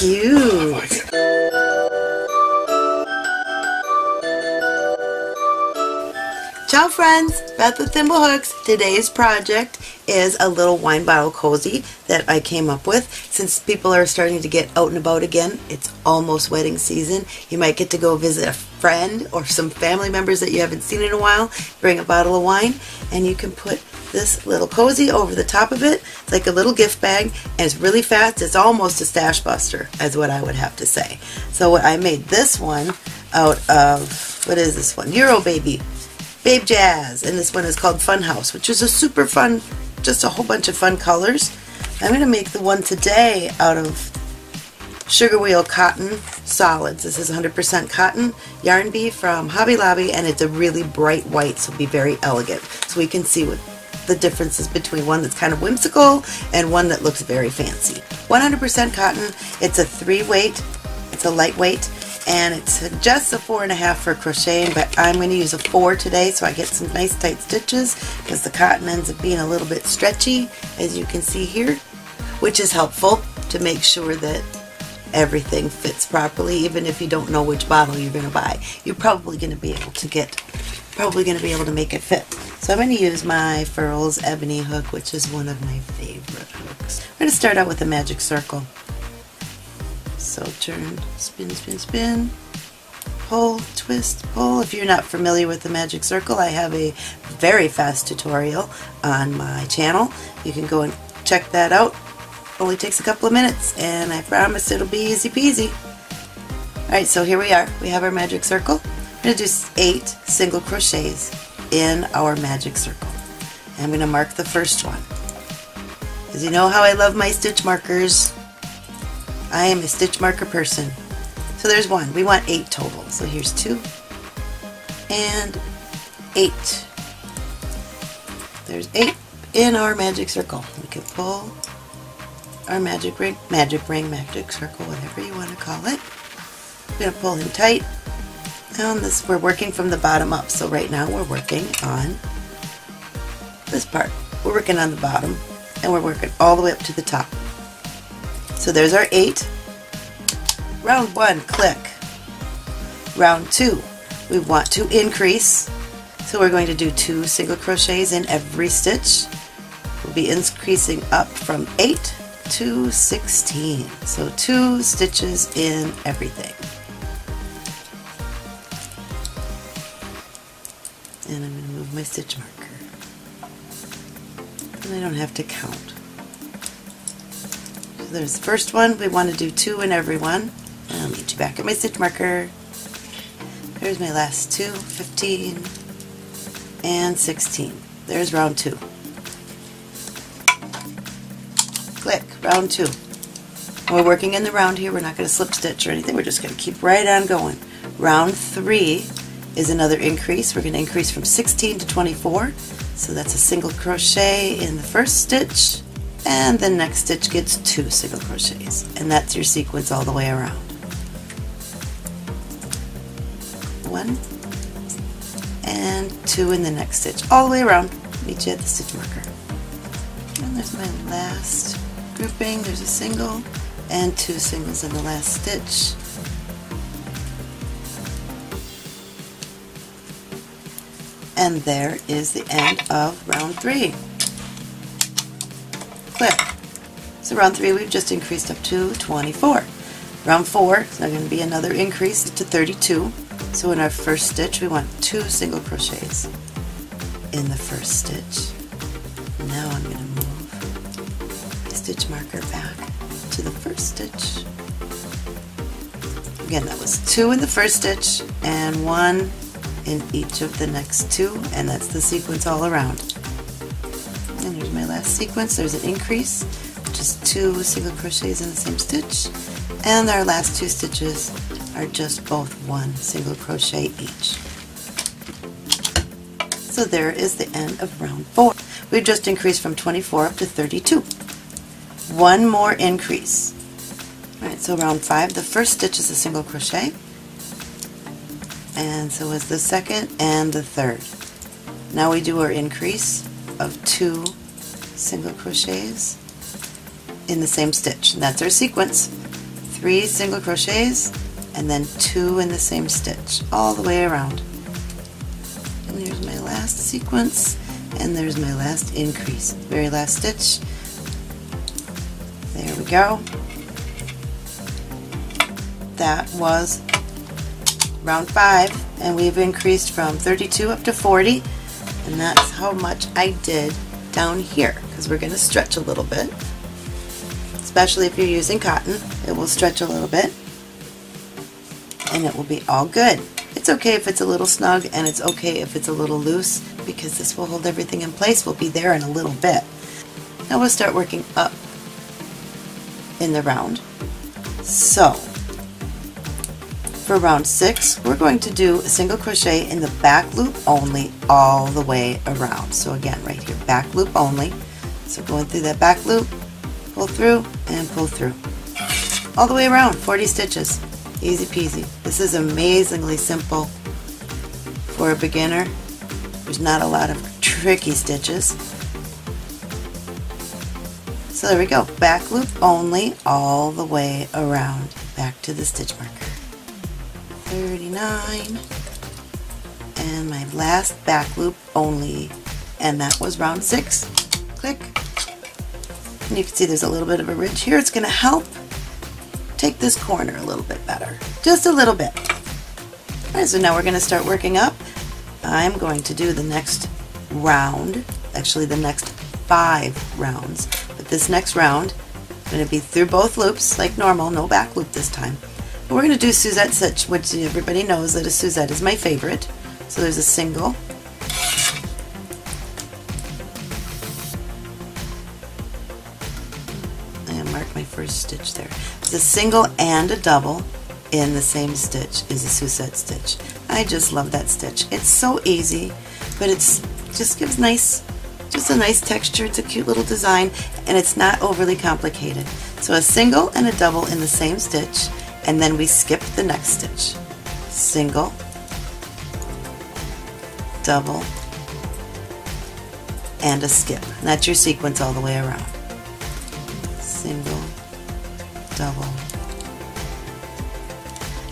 cute. Oh my God. Ciao friends, Beth with Thimblehooks. Today's project is a little wine bottle cozy that I came up with. Since people are starting to get out and about again, it's almost wedding season. You might get to go visit a friend or some family members that you haven't seen in a while. Bring a bottle of wine and you can put this little cozy over the top of it. It's like a little gift bag and it's really fast. It's almost a stash buster is what I would have to say. So I made this one out of, what is this one? Euro Baby Baby Jazz, and this one is called Fun House, which is a super fun, just a whole bunch of fun colors. I'm going to make the one today out of Sugarwheel Cotton Solids. This is 100% cotton, Yarn Bee from Hobby Lobby, and it's a really bright white, so it'll be very elegant. So we can see what the differences between one that's kind of whimsical and one that looks very fancy. 100% cotton, it's a three-weight, it's a lightweight, and it suggests a 4.5 for crocheting, but I'm going to use a 4 today so I get some nice tight stitches because the cotton ends up being a little bit stretchy, as you can see here, which is helpful to make sure that everything fits properly. Even if you don't know which bottle you're going to buy, you're probably going to be able to make it fit. So I'm going to use my Furls Ebony hook, which is one of my favorite hooks. I'm going to start out with a magic circle. So turn, spin, spin, spin, pull, twist, pull. If you're not familiar with the magic circle, I have a very fast tutorial on my channel. You can go and check that out. Only takes a couple of minutes and I promise it'll be easy peasy. Alright, so here we are. We have our magic circle. I'm going to do 8 single crochets in our magic circle. And I'm going to mark the first one. Because you know how I love my stitch markers. I am a stitch marker person. So there's one. We want 8 total. So here's 2 and 8. There's 8 in our magic circle. We can pull our magic ring, magic circle, whatever you want to call it. I'm going to pull him tight. And this, we're working from the bottom up. So right now we're working on this part. We're working on the bottom and we're working all the way up to the top. So there's our 8. Round 1, click. Round 2, we want to increase. So we're going to do 2 single crochets in every stitch. We'll be increasing up from 8 to 16. So 2 stitches in everything. And I'm going to move my stitch marker. And I don't have to count. There's the first one. We want to do 2 in every one. And I'll meet you back at my stitch marker. There's my last 2, 15 and 16. There's round 2. Click, round 2. And we're working in the round here. We're not going to slip stitch or anything. We're just going to keep right on going. Round 3 is another increase. We're going to increase from 16 to 24. So that's a single crochet in the first stitch. And the next stitch gets 2 single crochets, and that's your sequence all the way around. 1 and 2 in the next stitch, all the way around. Meet you at the stitch marker. And there's my last grouping. There's a single and 2 singles in the last stitch. And there is the end of round 3. So round 3 we've just increased up to 24. Round 4 is now going to be another increase to 32. So in our first stitch we want 2 single crochets in the first stitch. Now I'm going to move my stitch marker back to the first stitch. Again, that was 2 in the first stitch and 1 in each of the next 2, and that's the sequence all around. And here's my last sequence. There's an increase, just 2 single crochets in the same stitch, and our last 2 stitches are just both 1 single crochet each. So there is the end of round 4. We've just increased from 24 up to 32. One more increase. Alright, so round 5, the first stitch is a single crochet, and so is the second and the third. Now we do our increase of 2 single crochets in the same stitch, and that's our sequence. 3 single crochets and then 2 in the same stitch all the way around. And there's my last sequence, and there's my last increase, very last stitch. There we go. That was round 5, and we've increased from 32 up to 40, and that's how much I did down here, because we're going to stretch a little bit. Especially if you're using cotton, it will stretch a little bit, and it will be all good. It's okay if it's a little snug, and it's okay if it's a little loose, because this will hold everything in place. We'll be there in a little bit. Now we'll start working up in the round. So for round 6, we're going to do a single crochet in the back loop only all the way around. So again, right here, back loop only. So going through that back loop, pull through and pull through all the way around, 40 stitches. Easy peasy. This is amazingly simple for a beginner. There's not a lot of tricky stitches. So there we go. Back loop only all the way around, back to the stitch marker. 39, and my last back loop only, and that was round 6. Click. And you can see there's a little bit of a ridge here. It's going to help take this corner a little bit better, just a little bit. Alright, so now we're going to start working up. I'm going to do the next round, actually the next 5 rounds, but this next round I'm going to be through both loops like normal, no back loop this time. But we're going to do Suzette stitch, which everybody knows that a Suzette is my favorite. So there's a single, first stitch there. It's a single and a double in the same stitch is a Suzette stitch. I just love that stitch. It's so easy, but it's just gives nice, just a nice texture. It's a cute little design, and it's not overly complicated. So a single and a double in the same stitch, and then we skip the next stitch. Single, double, and a skip. And that's your sequence all the way around. Single, double,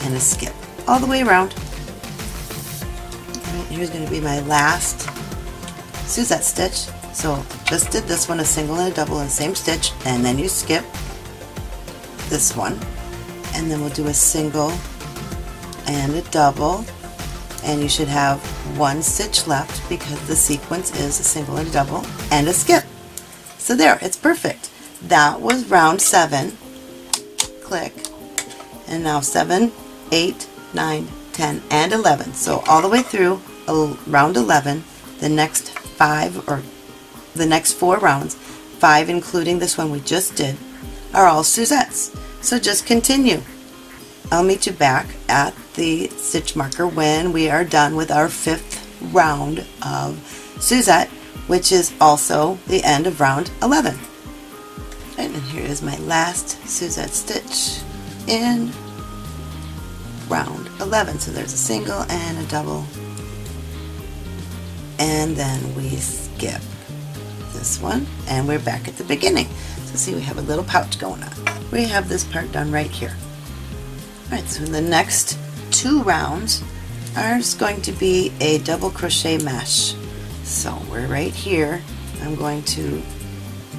and a skip all the way around. All right, here's going to be my last Suzette stitch. So just did this one, a single and a double in the same stitch, and then you skip this one, and then we'll do a single and a double, and you should have 1 stitch left because the sequence is a single and a double and a skip. So there, it's perfect. That was round 7. Click. And now 7, 8, 9, 10, and 11. So all the way through round 11, the next 4 rounds, 5 including this one we just did, are all Suzettes. So just continue. I'll meet you back at the stitch marker when we are done with our 5th round of Suzette, which is also the end of round 11. And here is my last Suzette stitch in round 11. So there's a single and a double, and then we skip this one, and we're back at the beginning. So see, we have a little pouch going on. We have this part done right here. Alright, so the next 2 rounds are going to be a double crochet mesh. So we're right here. I'm going to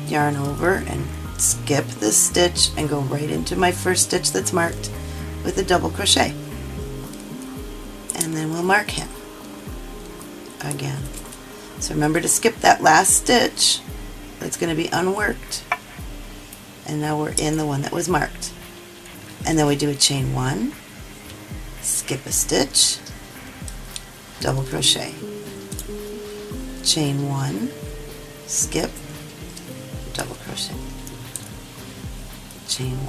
yarn over and skip this stitch and go right into my first stitch that's marked with a double crochet, and then we'll mark him again. So remember to skip that last stitch that's going to be unworked, and now we're in the one that was marked, and then we do a chain 1, skip a stitch, double crochet, chain 1, skip, double crochet, chain 1,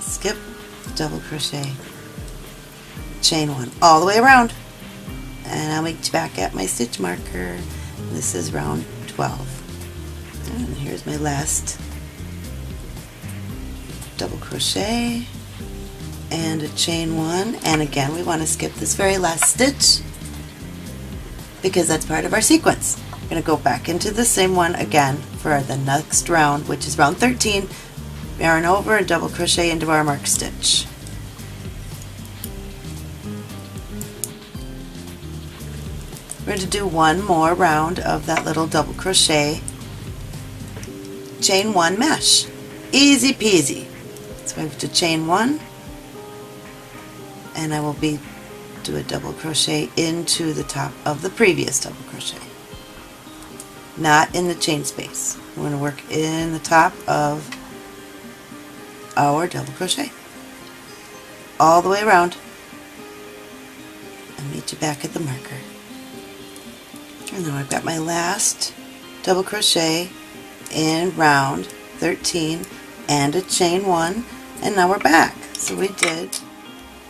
skip, double crochet, chain 1, all the way around. And I'll meet you back at my stitch marker. This is round 12. And here's my last double crochet and a chain 1, and again we want to skip this very last stitch because that's part of our sequence. Going to go back into the same one again for the next round, which is round 13. We're yarn over and double crochet into our mark stitch. We're going to do one more round of that little double crochet, chain one mesh. Easy peasy. So I have to chain one, and I will do a double crochet into the top of the previous double crochet, not in the chain space. We're going to work in the top of our double crochet all the way around, and meet you back at the marker. And then I've got my last double crochet in round 13 and a chain one, and now we're back. So we did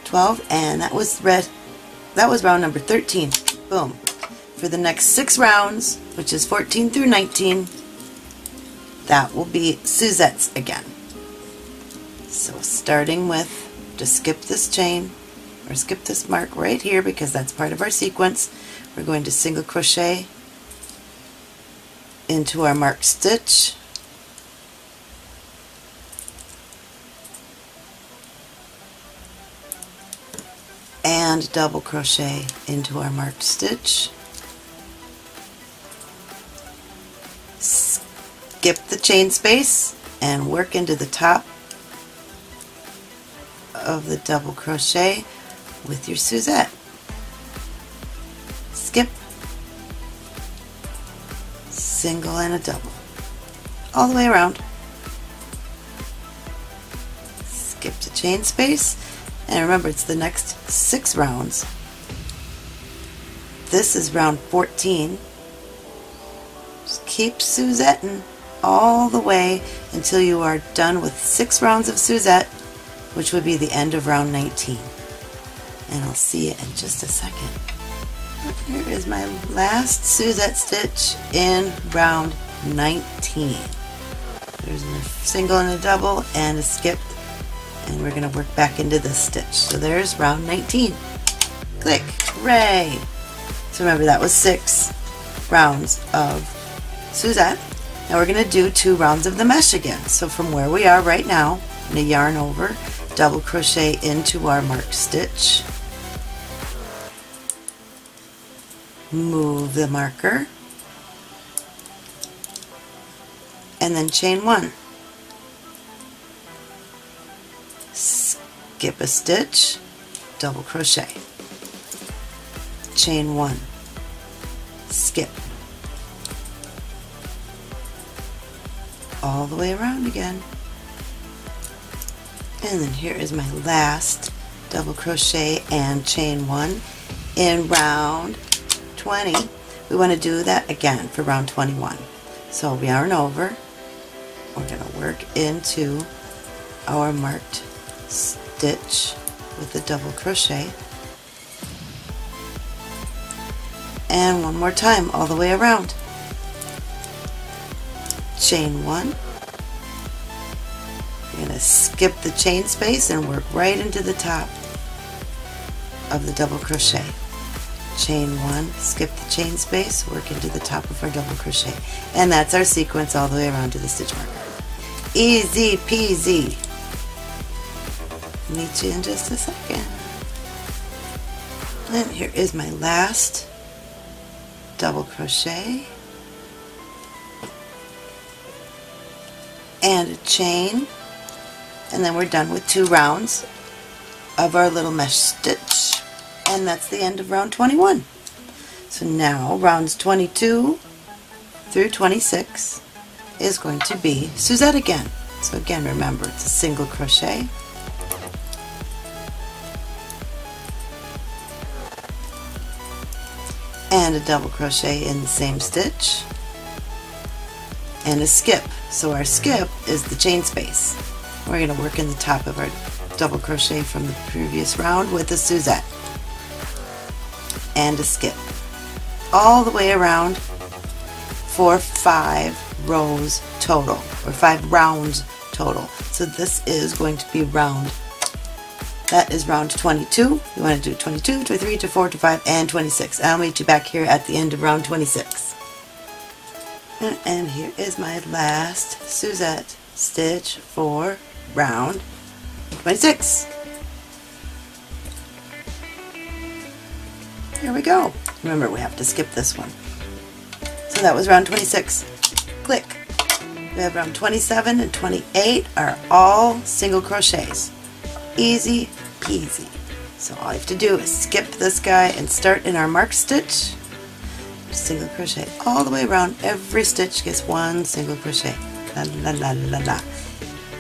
12, and that was round number 13. Boom. For the next 6 rounds, which is 14 through 19, that will be Suzette's again. So starting with, just skip this chain, or skip this mark right here because that's part of our sequence. We're going to single crochet into our marked stitch, and double crochet into our marked stitch. Skip the chain space and work into the top of the double crochet with your Suzette. Skip, single and a double, all the way around. Skip the chain space, and remember it's the next 6 rounds. This is round 14. Just keep Suzetting all the way until you are done with 6 rounds of Suzette, which would be the end of round 19. And I'll see you in just a second. Here is my last Suzette stitch in round 19. There's a single and a double and a skip, and we're going to work back into this stitch. So there's round 19. Click. Hooray! So remember, that was 6 rounds of Suzette. Now we're going to do 2 rounds of the mesh again. So from where we are right now, I'm going to yarn over, double crochet into our marked stitch, move the marker, and then chain one. Skip a stitch, double crochet, chain one, skip, all the way around again. And then here is my last double crochet and chain one in round 20. We want to do that again for round 21. So we yarn over, we're going to work into our marked stitch with a double crochet, and one more time all the way around, chain one. You're going to skip the chain space and work right into the top of the double crochet, chain one, skip the chain space, work into the top of our double crochet, and that's our sequence all the way around to the stitch marker. Easy peasy. Meet you in just a second. And here is my last double crochet and a chain, and then we're done with 2 rounds of our little mesh stitch, and that's the end of round 21. So now rounds 22 through 26 is going to be Suzette again. So again, remember, it's a single crochet, and a double crochet in the same stitch, and a skip. So our skip is the chain space. We're going to work in the top of our double crochet from the previous round with a Suzette, and a skip, all the way around for 5 rows total, or 5 rounds total. So this is going to be round, that is round 22. You want to do 22, 23, 24, 25, and 26. I'll meet you back here at the end of round 26. And here is my last Suzette stitch for round 26. Here we go. Remember, we have to skip this one. So that was round 26. Click. We have round 27 and 28 are all single crochets. Easy peasy. So all you have to do is skip this guy and start in our marked stitch. Single crochet all the way around. Every stitch gets one single crochet. La la la la la.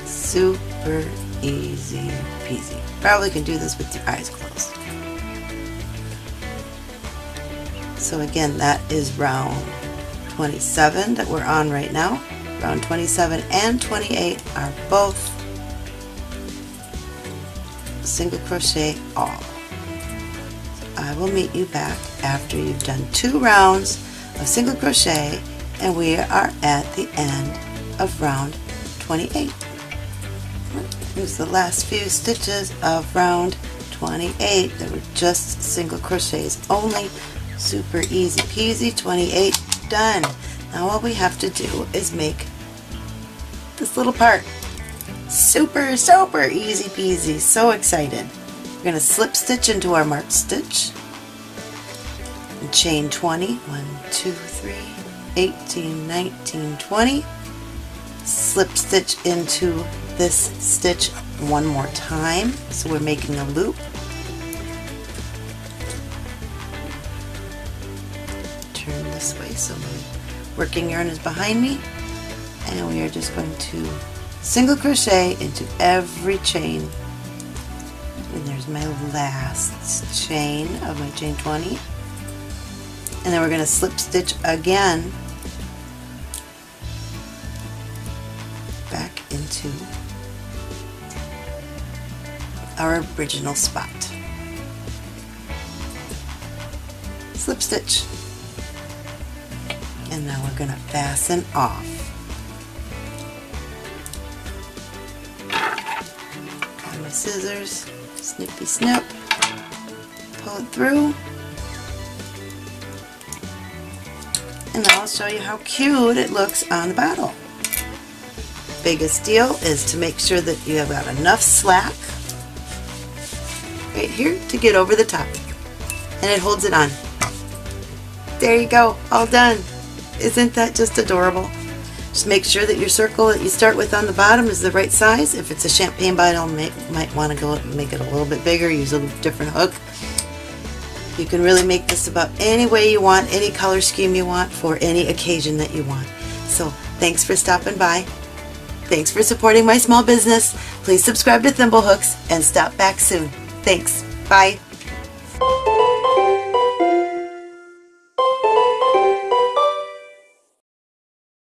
Super easy peasy. Probably can do this with your eyes closed. So again, that is round 27 that we're on right now. Round 27 and 28 are both single crochet all. So I will meet you back after you've done 2 rounds of single crochet, and we are at the end of round 28. Here's the last few stitches of round 28 that were just single crochets only. Super easy peasy. 28 done. Now all we have to do is make this little part. Super, super easy peasy. So excited. We're going to slip stitch into our marked stitch and chain 20. 1, 2, 3, 18, 19, 20. Slip stitch into this stitch one more time. So we're making a loop. Turn this way so my working yarn is behind me, and we are just going to single crochet into every chain. And there's my last chain of my chain 20, and then we're going to slip stitch again back into our original spot. Slip stitch. And now we're going to fasten off. Got my scissors, snippy snip, pull it through. And I'll show you how cute it looks on the bottle. Biggest deal is to make sure that you have got enough slack right here to get over the top. And it holds it on. There you go, all done. Isn't that just adorable? Just make sure that your circle that you start with on the bottom is the right size. If it's a champagne bottle, you might want to go make it a little bit bigger, use a different hook. You can really make this about any way you want, any color scheme you want, for any occasion that you want. So thanks for stopping by. Thanks for supporting my small business. Please subscribe to Thimble Hooks and stop back soon. Thanks. Bye.